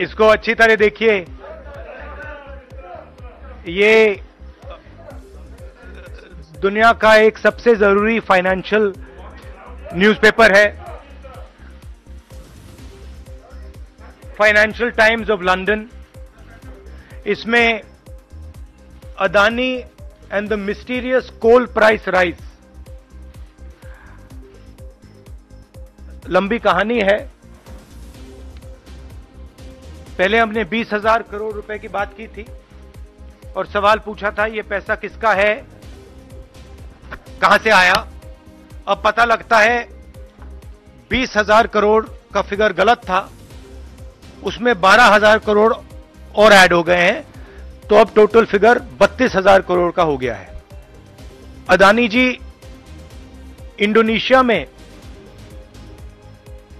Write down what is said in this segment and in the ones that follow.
इसको अच्छी तरह देखिए। ये दुनिया का एक सबसे जरूरी फाइनेंशियल न्यूज़पेपर है। फाइनेंशियल टाइम्स ऑफ लंदन, इसमें Adani and the mysterious coal price rise, लंबी कहानी है। पहले हमने 20,000 करोड़ रुपए की बात की थी और सवाल पूछा था ये पैसा किसका है, कहां से आया। अब पता लगता है 20,000 करोड़ का फिगर गलत था, उसमें 12,000 करोड़ और ऐड हो गए हैं, तो अब टोटल फिगर 32,000 करोड़ का हो गया है। अदानी जी इंडोनेशिया में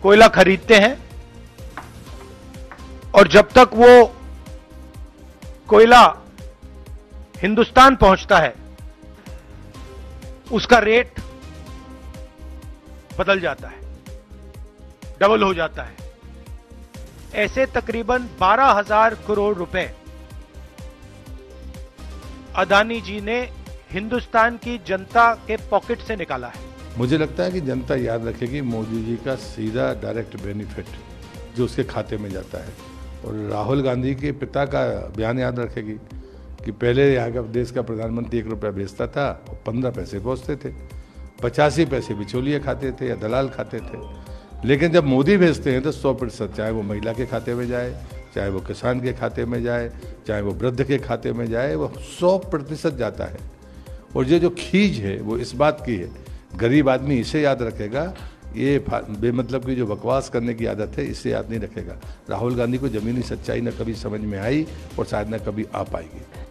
कोयला खरीदते हैं और जब तक वो कोयला हिंदुस्तान पहुंचता है उसका रेट बदल जाता है, डबल हो जाता है। ऐसे तकरीबन 12,000 करोड़ रुपए अदानी जी ने हिंदुस्तान की जनता के पॉकेट से निकाला है। मुझे लगता है कि जनता याद रखेगी मोदी जी का सीधा डायरेक्ट बेनिफिट जो उसके खाते में जाता है, और राहुल गांधी के पिता का बयान याद रखेगी कि पहले यहाँ का देश का प्रधानमंत्री 1 रुपया भेजता था और 15 पैसे पहुँचते थे, 85 पैसे बिचौलिए खाते थे या दलाल खाते थे। लेकिन जब मोदी भेजते हैं तो 100%, चाहे वो महिला के खाते में जाए, चाहे वो किसान के खाते में जाए, चाहे वो वृद्ध के खाते में जाए, वो 100% जाता है। और ये जो खीज है वो इस बात की है, गरीब आदमी इसे याद रखेगा, ये बेमतलब की जो बकवास करने की आदत है इसे याद नहीं रखेगा। राहुल गांधी को ज़मीनी सच्चाई न कभी समझ में आई और शायद न कभी आ पाएगी।